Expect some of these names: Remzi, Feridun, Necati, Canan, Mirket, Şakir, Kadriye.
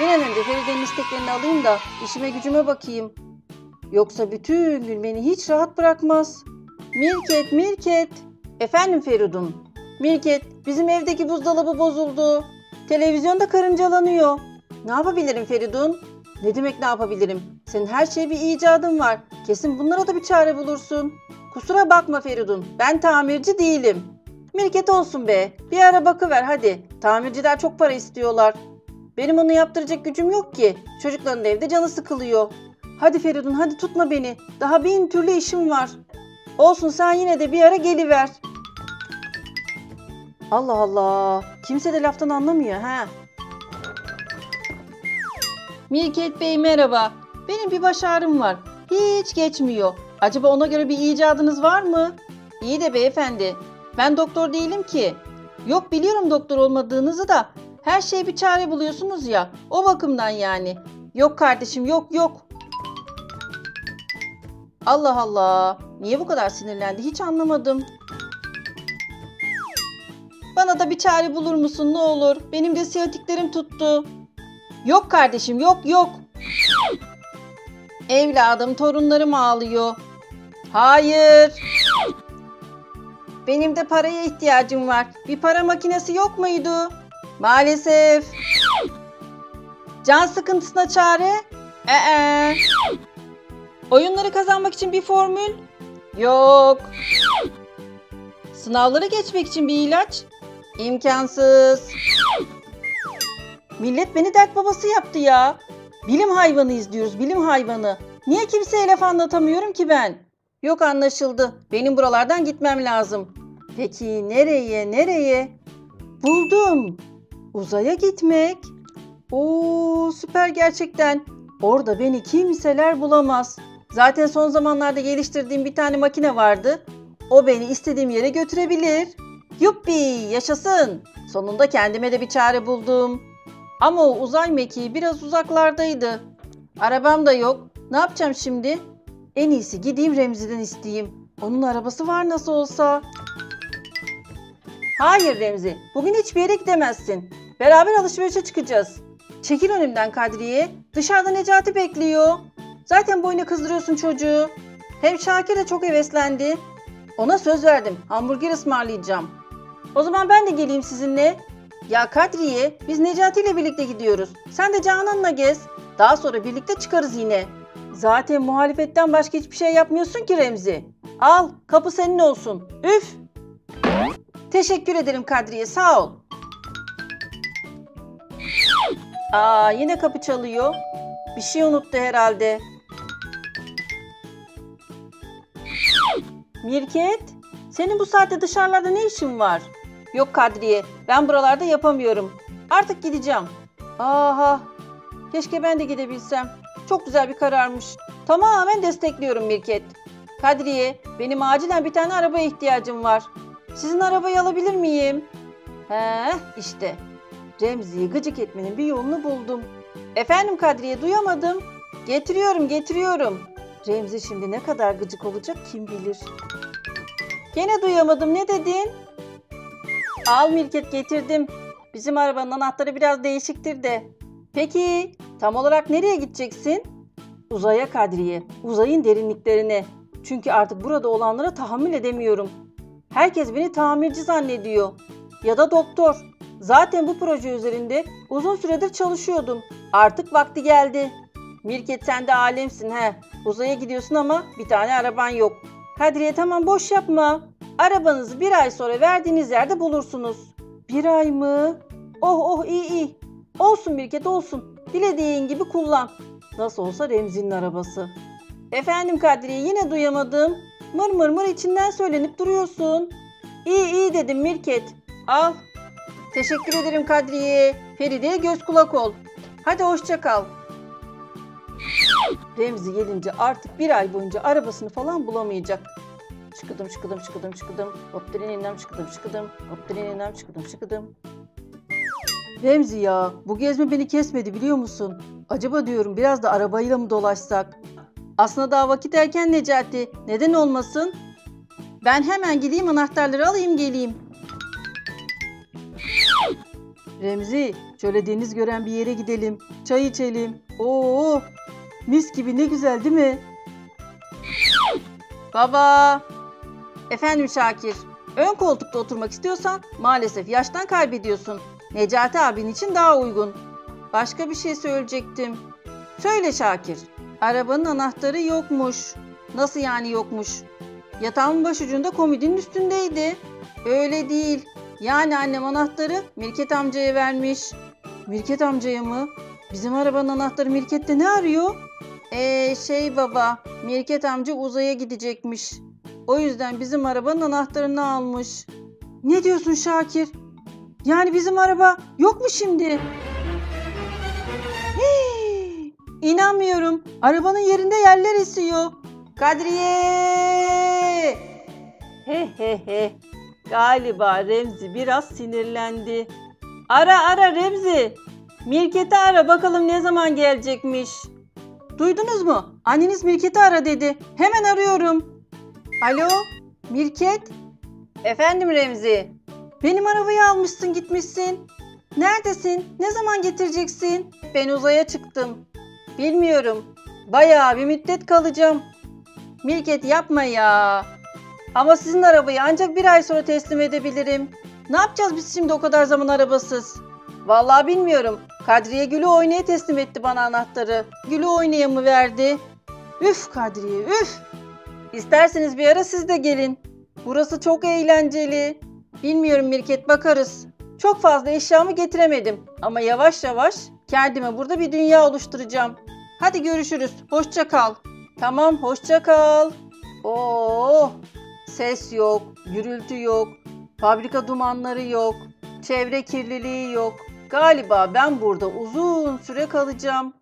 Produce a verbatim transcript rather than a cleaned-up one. Bir an önce Feride'nin isteklerini alayım da işime gücüme bakayım. Yoksa bütün gün beni hiç rahat bırakmaz. Mirket, Mirket. Efendim Feridun. Mirket, bizim evdeki buzdolabı bozuldu. Televizyonda karıncalanıyor. Ne yapabilirim Feridun? Ne demek ne yapabilirim? Senin her şeye bir icadın var. Kesin bunlara da bir çare bulursun. Kusura bakma Feridun, ben tamirci değilim. Mirket olsun be, bir ara bakıver hadi. Tamirciler çok para istiyorlar. Benim onu yaptıracak gücüm yok ki. Çocukların evde canı sıkılıyor. Hadi Feridun, hadi tutma beni. Daha bin türlü işim var. Olsun, sen yine de bir ara geliver. Allah Allah, kimse de laftan anlamıyor ha. Mirket Bey merhaba. Benim bir baş ağrım var. Hiç geçmiyor. Acaba ona göre bir icadınız var mı? İyi de beyefendi, ben doktor değilim ki. Yok biliyorum doktor olmadığınızı da her şeye bir çare buluyorsunuz ya. O bakımdan yani. Yok kardeşim yok yok. Allah Allah. Niye bu kadar sinirlendi hiç anlamadım. Bana da bir çare bulur musun ne olur? Benim de siyatiklerim tuttu. Yok kardeşim yok yok. Evladım torunlarım ağlıyor. Hayır. Benim de paraya ihtiyacım var. Bir para makinesi yok muydu? Maalesef. Can sıkıntısına çare? Ee. Oyunları kazanmak için bir formül? Yok. Sınavları geçmek için bir ilaç? İmkansız. Millet beni dert babası yaptı ya. Bilim hayvanı izliyoruz, bilim hayvanı. Niye kimseye laf anlatamıyorum ki ben? Yok anlaşıldı. Benim buralardan gitmem lazım. Peki nereye, nereye? Buldum. Uzaya gitmek. Oo, süper gerçekten. Orada beni kimseler bulamaz. Zaten son zamanlarda geliştirdiğim bir tane makine vardı. O beni istediğim yere götürebilir. Yuppi, yaşasın. Sonunda kendime de bir çare buldum. Ama o uzay mekiği biraz uzaklardaydı. Arabam da yok. Ne yapacağım şimdi? En iyisi gideyim Remzi'den isteyeyim. Onun arabası var nasıl olsa. Hayır Remzi, bugün hiçbir yere gidemezsin. Beraber alışverişe çıkacağız. Çekil önümden Kadriye. Dışarıda Necati bekliyor. Zaten boyuna kızdırıyorsun çocuğu. Hem Şakir de çok heveslendi. Ona söz verdim. Hamburger ısmarlayacağım. O zaman ben de geleyim sizinle. Ya Kadriye, biz Necati ile birlikte gidiyoruz. Sen de Canan'la gez. Daha sonra birlikte çıkarız yine. Zaten muhalefetten başka hiçbir şey yapmıyorsun ki Remzi. Al, kapı senin olsun. Üf! Teşekkür ederim Kadriye, sağ ol. Aa, yine kapı çalıyor. Bir şey unuttu herhalde. Mirket, senin bu saatte dışarılarda ne işin var? Yok Kadriye, ben buralarda yapamıyorum. Artık gideceğim. Aha, keşke ben de gidebilsem. Çok güzel bir kararmış. Tamamen destekliyorum Mirket. Kadriye, benim acilen bir tane arabaya ihtiyacım var. Sizin arabayı alabilir miyim? He, işte. Remzi'yi gıcık etmenin bir yolunu buldum. Efendim Kadriye, duyamadım. Getiriyorum, getiriyorum. Remzi şimdi ne kadar gıcık olacak kim bilir. Gene duyamadım, ne dedin? Al Mirket, getirdim. Bizim arabanın anahtarı biraz değişiktir de. Peki tam olarak nereye gideceksin? Uzaya Kadriye, uzayın derinliklerine. Çünkü artık burada olanlara tahammül edemiyorum. Herkes beni tamirci zannediyor. Ya da doktor. Zaten bu proje üzerinde uzun süredir çalışıyordum. Artık vakti geldi. Mirket sen de alemsin he. Uzaya gidiyorsun ama bir tane araban yok. Kadriye tamam boş yapma. Arabanızı bir ay sonra verdiğiniz yerde bulursunuz. Bir ay mı? Oh oh iyi iyi. Olsun Mirket olsun. Dilediğin gibi kullan. Nasıl olsa Remzi'nin arabası. Efendim Kadriye yine duyamadım. Mır mır mır içinden söylenip duruyorsun. İyi iyi dedim Mirket. Al. Teşekkür ederim Kadriye. Feride'ye göz kulak ol. Hadi hoşça kal. Remzi gelince artık bir ay boyunca arabasını falan bulamayacak. Şıkıdım şıkıdım şıkıdım şıkıdım. Hop direninem şıkıdım şıkıdım. Hop direninem şıkıdım şıkıdım. Remzi ya bu gezme beni kesmedi biliyor musun? Acaba diyorum biraz da arabayla mı dolaşsak? Aslında daha vakit erken Necati. Neden olmasın? Ben hemen gideyim anahtarları alayım geleyim. Remzi Şöyle deniz gören bir yere gidelim. Çay içelim. Oo, mis gibi ne güzel değil mi? Baba. Efendim Şakir. Ön koltukta oturmak istiyorsan maalesef yaştan kaybediyorsun. Necati abin için daha uygun. Başka bir şey söyleyecektim. Söyle Şakir. Arabanın anahtarı yokmuş. Nasıl yani yokmuş? Yatağın başucunda komodinin üstündeydi. Öyle değil. Yani annem anahtarı Mirket amcaya vermiş. Mirket amcaya mı? Bizim arabanın anahtarı Mirket'te ne arıyor? Eee şey baba, Mirket amca uzaya gidecekmiş. O yüzden bizim arabanın anahtarını almış. Ne diyorsun Şakir? Yani bizim araba yok mu şimdi? Hii, inanmıyorum. Arabanın yerinde yerler esiyor. Kadriye! He he he. Galiba Remzi biraz sinirlendi. Ara ara Remzi. Mirket'i ara bakalım ne zaman gelecekmiş. Duydunuz mu? Anneniz Mirket'i ara dedi. Hemen arıyorum. Alo Mirket? Efendim Remzi? Benim arabayı almışsın gitmişsin. Neredesin? Ne zaman getireceksin? Ben uzaya çıktım. Bilmiyorum. Bayağı bir müddet kalacağım. Mirket yapma ya. Ama sizin arabayı ancak bir ay sonra teslim edebilirim. Ne yapacağız biz şimdi o kadar zaman arabasız? Vallahi bilmiyorum. Kadriye Gül'ü oynaya teslim etti bana anahtarı. Gül'ü oynaya mı verdi? Üf Kadriye üf. İsterseniz bir ara siz de gelin. Burası çok eğlenceli. Bilmiyorum Mirket bakarız. Çok fazla eşyamı getiremedim. Ama yavaş yavaş kendime burada bir dünya oluşturacağım. Hadi görüşürüz. Hoşça kal. Tamam hoşça kal. Oo. Ses yok, gürültü yok, fabrika dumanları yok, çevre kirliliği yok. Galiba ben burada uzun süre kalacağım.